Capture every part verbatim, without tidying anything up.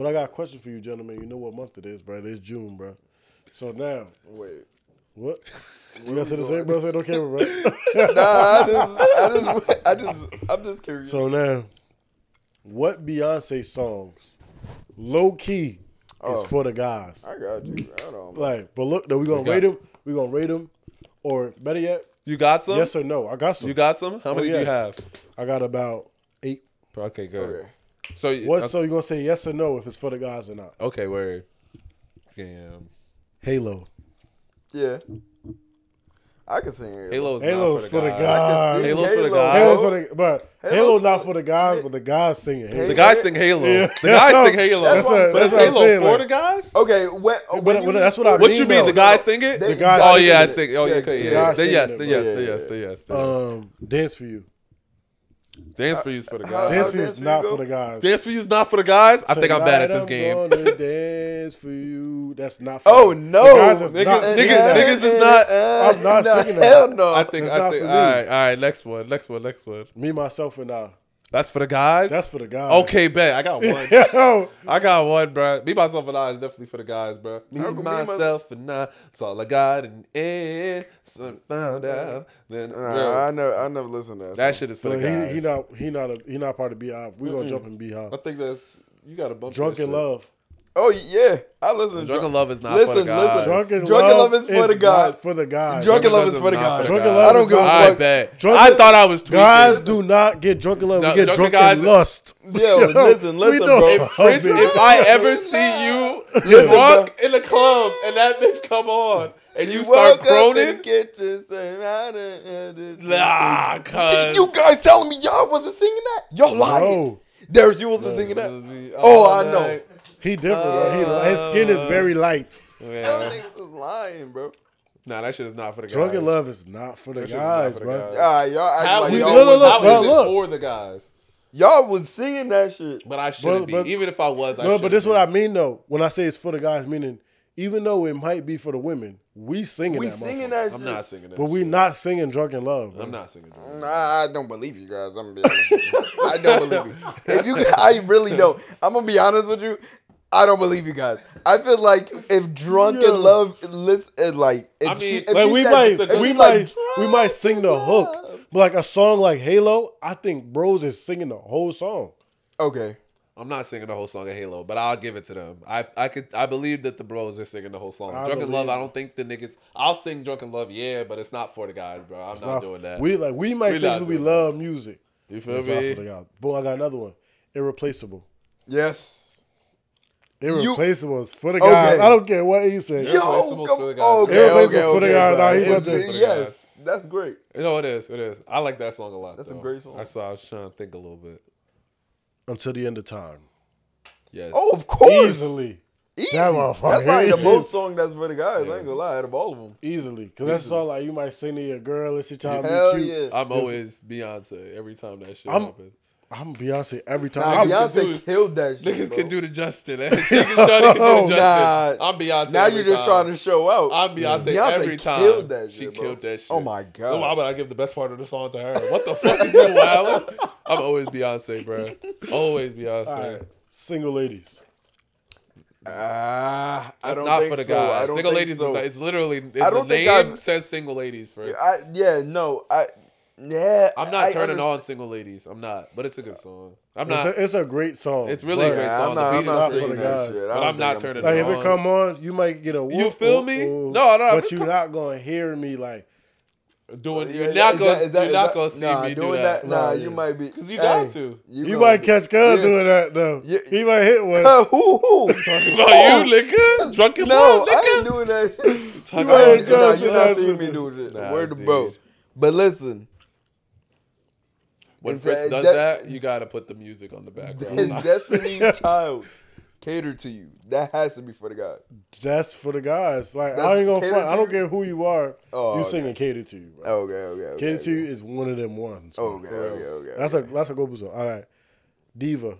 But I got a question for you, gentlemen. You know what month it is, bro? It's June, bro. So now, wait, what? You got to the same, bro? Say no camera, bro. Nah, I just, I just, I just, I'm just curious. So now, what Beyonce songs, low key, oh, is for the guys? I got you. I don't know. Like, but look, though, we gonna rate them. We gonna rate them, or better yet, you got some? Yes or no? I got some. You got some? How oh, many yes. do you have? I got about eight. Okay, good. Okay. So what? Okay. So you gonna say yes or no if it's for the guys or not? Okay, word. Damn. Halo. Yeah. I can sing Halo. Halo's, Halo's for, the for the guys. Halo's Halo. for the guys. Halo's for the guys. But Halo's Halo not for the guys, H but the guys sing Halo. The guys sing Halo. Yeah. The guys sing Halo. That's, that's, that's what I'm Halo saying, for like, the guys? Okay. What, when but, you, that's what I mean. What you mean? Though, the guys sing it? The guys oh, yeah, I sing it. Oh, yeah, okay. Yeah. yeah. The the yes, it, the yes, yeah, the yes, yeah. the yes, the yes. Um, Dance for You. Dance for You's for the guys. Dance for You's not for the guys. Dance for You's not for the guys? I think I'm bad at this game. Dance for You. That's not for Oh, no. Niggas is not. I'm not singing that. Hell no. I think, I think, all right, all right. Next one, next one, next one. Me, Myself, and I. That's for the guys? That's for the guys. Okay, bet. I got one. I got one, bro. Me, Myself, and I is definitely for the guys, bro. Me, Myself, and I. That's all I got in the end. So I found out. Then, nah, I never, I never listened to that. That song. Shit is for well, the guys. He, he, not, he, not a, he not part of Beehive. We're mm-hmm. going to jump in Beehive. I think that's, you got a bunch of Drunk in Love. Oh, yeah. I listen to Drunk in Love is not listen, for the guys. Listen. Drunk in Love, love is for the guys. for the guys. Drunk in Love is for the guys. Drunk in Love I don't give a fuck. I bet. Drunk I thought I was tweaking. Guys do not get drunk in love. No, we get drunk, drunk guys in lust. Yo, listen, listen, bro. If, Fritz, if I ever see you listen, drunk bro. in the club and that bitch come on and you start groaning. Nah, cuz. You guys telling me y'all wasn't singing that? Y'all lying. Darius, you wasn't singing that? Oh, I know. He different, uh, bro. He, his skin is very light. Yeah. That nigga's lying, bro. Nah, that shit is not for the guys. Drunk in Love is not for the that guys, for the bro. Guys. All right, y'all. Like y'all was, look, was look. for the guys. Y'all was singing that shit, but I shouldn't but, but, be. Even if I was, I no. But this is what I mean, though. When I say it's for the guys, meaning even though it might be for the women, we singing we that. We singing that. Shit. I'm not singing that. But shit. we not singing Drunk in Love. Bro. I'm not singing. That. Nah, I don't believe you guys. I'm gonna be honest with you. I don't believe you. If you, I really don't. I'm gonna be honest with you. I don't believe you guys. I feel like if Drunk yeah. in Love, listen, like if I mean, she, if like we said, might, if we might, like, we might sing the hook, but like a song like Halo, I think bros is singing the whole song. Okay, I'm not singing the whole song of Halo, but I'll give it to them. I I could I believe that the bros are singing the whole song. I Drunk in Love, I don't think the niggas. I'll sing Drunk in Love, yeah, but it's not for the guys, bro. I'm not, not doing that. We like we might we sing because we love that. music. You feel it's me? For the guys. Boy, I got another one. Irreplaceable. Yes. Irreplaceable is for the guys. Okay. I don't care what he said. Yo, come on. Okay, okay, okay. For the guys. Nah, he it, yes, guys. That's great. You know, it is. It is. I like that song a lot. That's though. a great song. That's why I was trying to think a little bit. Until the End of Time. Yes. Oh, of course. Easily. Easy. That that's like the most song that's for the guys. Yes. I ain't gonna lie, out of all of them, easily. Cause easily. That's all like you might sing to your girl and she trying Hell to be cute. Yeah. I'm always Beyonce every time that shit I'm, happens. I'm Beyonce every time. Nah, Beyonce do, killed that shit. Niggas bro. can do the Justin. She can show, can do the Justin. Nah, I'm Beyonce. Now you're just time. trying to show out. I'm Beyonce, Beyonce every time. Killed that shit, she bro. killed that shit. Oh my god. Why would I give the best part of the song to her? What the fuck is that, Wilder? I'm always Beyonce, bro. Always Beyonce. Right. Single Ladies. Ah, uh, I don't not think for the so. guys. I don't single think ladies. So. Is not, it's literally. It's I don't the think name I've, says Single Ladies first. I, yeah. No. I. Yeah, I'm not I turning on Single Ladies. I'm not, but it's a good song. I'm not. It's a, it's a great song. It's really yeah, a great song. I'm not, I'm not saying that shit. But I'm not I'm turning. Like it on. If it come on, you might get a. Whoop, you feel me? Whoop, no, no. But you're not gonna hear me like doing. You're not gonna. You're not gonna see nah, me doing do that. that. Nah, you yeah. might be because you hey, got to. You, you might be. catch Cuz yeah. doing that though. Yeah. He might hit one. Who? Who? No, you nigga. Drunk in love. No, I ain't doing that. You're not seeing me do shit. Word to bro. But listen. When Fritz that, does that, that, you gotta put the music on the background. Destiny's Child, Catered to You. That has to be for the guys. That's for the guys. Like That's I ain't gonna front. I don't care who you are. Oh, you okay. singing Catered to You. Bro. Okay, okay, okay. Catered okay. to You is one of them ones. Bro. Okay, okay, okay. That's okay. a that's a go song. All right, Diva.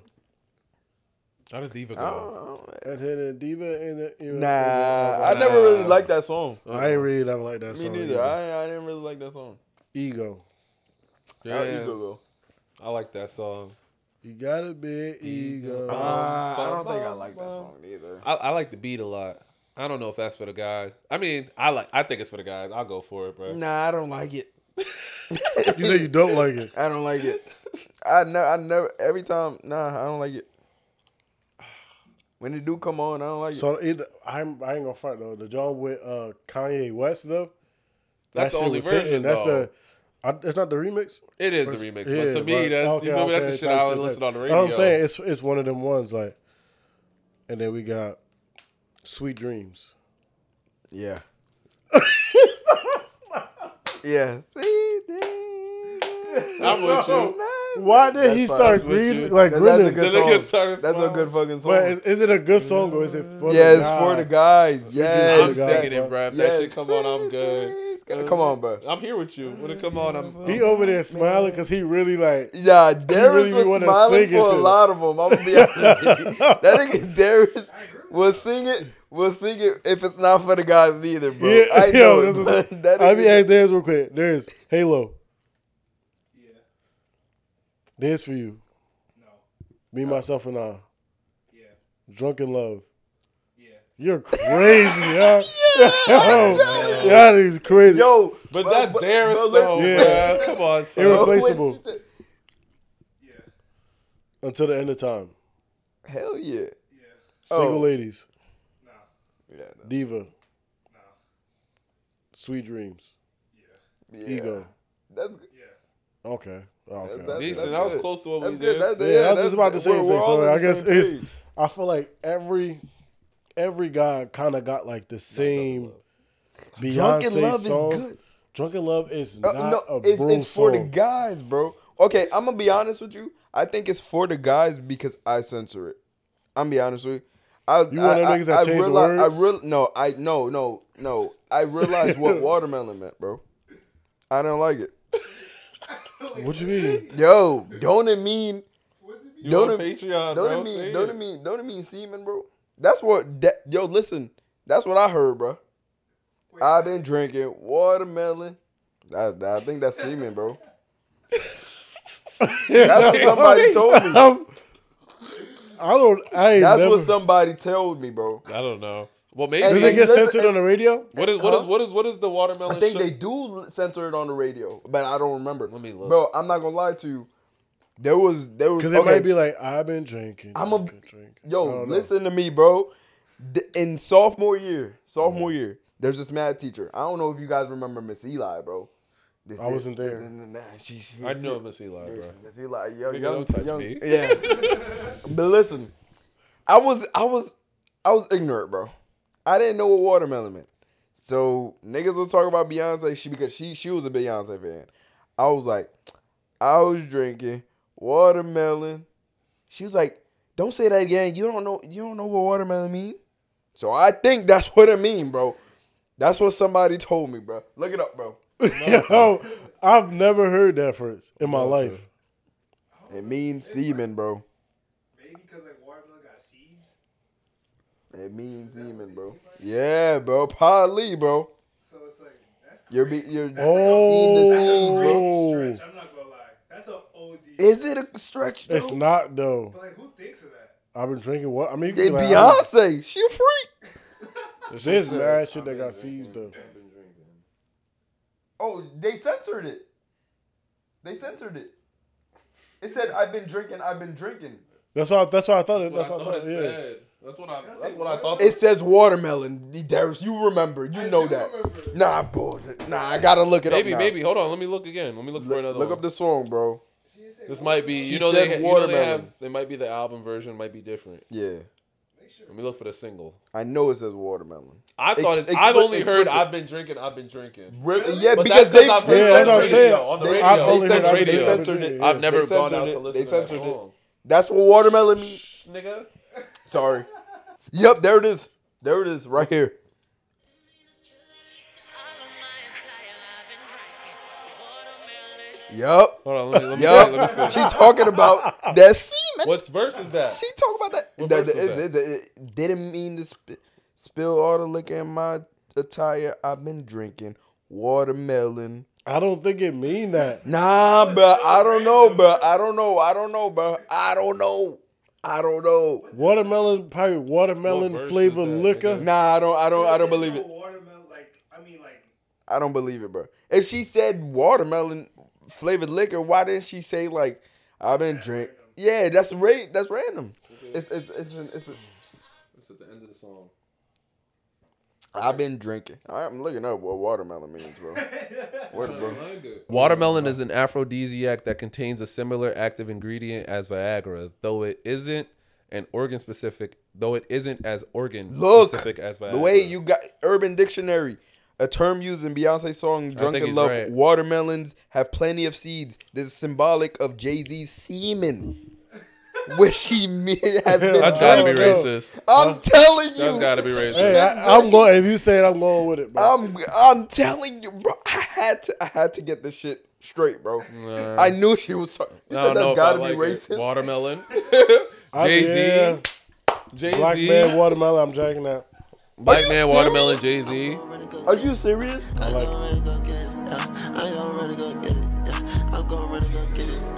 How does Diva go? And then Diva and the, you know, nah, I never really liked that song. I ain't really never liked that song. Me neither. Either. I I didn't really like that song. Ego. Yeah, Ego go. I like that song. You got a big ego. Uh, I don't think I like that song either. I, I like the beat a lot. I don't know if that's for the guys. I mean, I like. I think it's for the guys. I'll go for it, bro. Nah, I don't like it. You say you don't like it. I don't like it. I never. I never. Every time, nah, I don't like it. When it do come on, I don't like so it. So I'm. I ain't gonna front though. The job with uh, Kanye West though. That's that the only version. Hitting. That's though. the. I, it's not the remix. It is the remix, yeah, but to me, but, that's okay, you know, okay, that's the shit I would listen on the radio. I'm saying it's it's one of them ones like. And then we got Sweet Dreams. Yeah. Yeah. Sweet Dreams. I'm with no. you. Why did that's he start reading like grinning? That's, that's, that's a good fucking song. Wait, is, is it a good song or is it for yeah, the guys? Yeah, it's for the guys. Yeah, I'm singing it, bro. If yes. that shit come Sweet on, I'm good. Come on, bro. I'm here with you. When it come on, I'm... He over there smiling because he really like... Yeah, Darius really was smiling for a lot of them. I'm gonna be honest with you. That nigga Darius will sing it. We'll sing it if it's not for the guys neither, bro. Yeah, I know. Yo, it, is, that I be asking Darius real quick. Darius, Halo. Yeah. Dance for You. No. Me, no. Myself, and I. Yeah. Drunk in Love. You're crazy, huh? Yo, that is crazy. Yo, but, but that Darius though, yeah. Come on, son. Irreplaceable. Yeah. Until the End of Time. Hell yeah. Yeah. Single oh. Ladies. Nah. Yeah. No. Diva. Nah. Sweet Dreams. Yeah. yeah. Ego. That's good. Yeah. Okay. Okay. That's, that's, Decent. That's that was good. close to what that's we did. That's, yeah, yeah, that's, that's about the same thing. So I guess it's. Page. I feel like every. Every guy kind of got like the same Beyonce Drunk in Love song. Is good. Drunk in Love is not uh, no, a it's, bro it's song. For the guys, bro. Okay, I'm going to be honest with you. I think it's for the guys because I censor it. I'm going to be honest with you. I, you I, I, that I, realize, I real No, I no, no, no. I realized what watermelon meant, bro. I don't like it. What you mean? Yo, don't it mean... You don't it, Patreon, don't bro, it mean, don't it. it mean, don't it mean semen, bro? That's what, that, yo, listen, that's what I heard, bro. Wait, I've been drinking watermelon. I, I think that's semen, bro. That's what somebody told me. I'm, I don't, I ain't That's never. what somebody told me, bro. I don't know. Well, maybe. Do they get listen, censored and, on the radio? What is, what, huh? is, what, is, what is the watermelon I think show? They do censor it on the radio, but I don't remember. Let me look. Bro, I'm not going to lie to you. There was, there was, because it okay. might be like I've been drinking. I'm a drinking. yo. Listen know. to me, bro. In sophomore year, sophomore mm-hmm. year, there's this math teacher. I don't know if you guys remember Miss Eli, bro. This, I wasn't this, there. This, nah, she, she, I know Miss Eli, this, bro. Miss Eli, yo, you don't touch young, me. Yeah, but listen, I was, I was, I was ignorant, bro. I didn't know what watermelon meant. So niggas was talking about Beyonce. She because she she was a Beyonce fan. I was like, I was drinking. Watermelon. She was like, don't say that again. You don't know you don't know what watermelon mean. So I think that's what it mean, bro. That's what somebody told me, bro. Look it up, bro. Yo, I've never heard that phrase in my life. It means semen, bro. Maybe because like watermelon got seeds. It means semen, bro. Yeah, bro. Probably, bro. So it's like that's you're be you're oh. eating the seeds, bro. I'm not gonna lie. That's a Is it a stretch? Though? It's not though. But like, who thinks of that? I've been drinking what? I mean, it's like, Beyonce, she a freak. This is mad shit that got seized though. I've been drinking. Oh, they censored it. They censored it. It said, "I've been drinking. I've been drinking." That's what. That's what I thought. It, that's what I thought. It yeah. said. That's what I. That's what I thought. It says watermelon. Darius, you remember? You I know that? Remember. Nah, bullshit. Nah, I gotta look it maybe, up. Maybe, maybe. Hold on. Let me look again. Let me look L for another. Look one. up the song, bro. This might be, you know, they, you know they have, they might be the album version, might be different. Yeah. Let me look for the single. I know it says watermelon. I thought it's, it, I've only explicit. heard I've been drinking, I've been drinking. Really? Yeah, but because they, yeah, that's what I'm saying. On the they, radio. They censored, radio. They censored it. I've never gone out it. to listen they censored to that song. It. That's what watermelon means. Shh, nigga. Sorry. Yep, there it is. There it is, right here. Yup. Hold on, let me, let me, yep. let me see. She talking about that semen. What verse is that? She talking about that. That, that, that? It, it, it didn't mean to sp spill all the liquor in my attire. I've been drinking watermelon I don't think it mean that. Nah, bro. I don't know, bro. I don't know. I don't know, bro. I don't know. I don't know. Watermelon, probably watermelon flavored liquor. Nah, I don't. I don't. I don't believe it. Watermelon, like I mean, like I don't believe it, bro. If she said watermelon flavored liquor, why didn't she say like I've been drink? Yeah, that's rate. That's random. It's it's it's an, it's, a, it's at the end of the song. I've been drinking. I'm looking up what watermelon means, bro. What, bro? Watermelon is an aphrodisiac that contains a similar active ingredient as Viagra, though it isn't an organ specific. Though it isn't as organ Look, specific as Viagra. The way you got Urban Dictionary, a term used in Beyonce's song "Drunk in Love." Right. Watermelons have plenty of seeds. This is symbolic of Jay-Z's semen. Where she has been. That's gotta be racist. I'm uh, telling you. That's gotta be racist. Hey, I, I'm going. If you say it, I'm going with it, bro. I'm. I'm telling you, bro. I had to. I had to get this shit straight, bro. Nah. I knew she was talking. No, that's no, gotta be like racist. It. Watermelon. Jay Z. Jay Z. Black man watermelon. I'm drinking that. Black man serious? Watermelon. Jay Z. Are you serious? I like it. I'm gonna really go get it. I'm gonna really go get it.